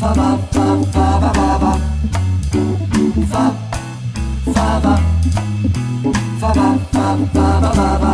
fa ba ba ba ba.